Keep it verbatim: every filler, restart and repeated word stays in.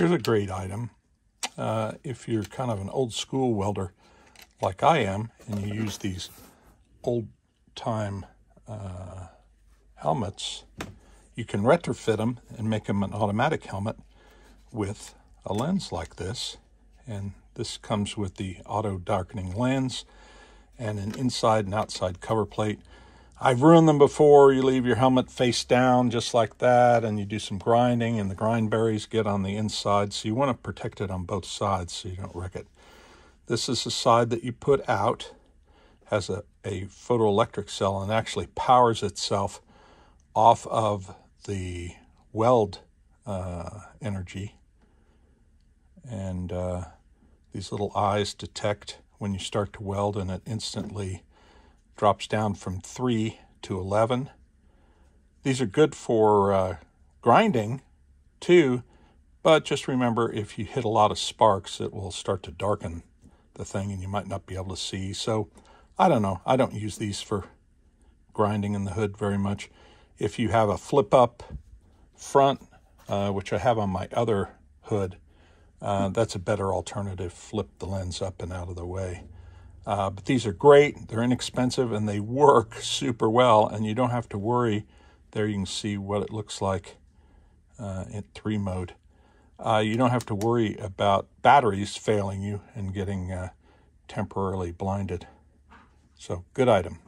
Here's a great item. Uh, if you're kind of an old school welder like I am, and you use these old time uh, helmets, you can retrofit them and make them an automatic helmet with a lens like this. And this comes with the auto darkening lens and an inside and outside cover plate. I've ruined them before. You leave your helmet face down just like that, and you do some grinding, and the grind berries get on the inside. So you want to protect it on both sides so you don't wreck it. This is the side that you put out. Has a, a photoelectric cell and actually powers itself off of the weld uh, energy. And uh, these little eyes detect when you start to weld, and it instantly drops down from three to eleven. These are good for uh, grinding too, but just remember, if you hit a lot of sparks, it will start to darken the thing and you might not be able to see. So I don't know, I don't use these for grinding in the hood very much. If you have a flip up front, uh, which I have on my other hood, uh, that's a better alternative. Flip the lens up and out of the way. Uh, but these are great, they're inexpensive, and they work super well, and you don't have to worry. There you can see what it looks like uh, in three mode. Uh, you don't have to worry about batteries failing you and getting uh, temporarily blinded. So, good item.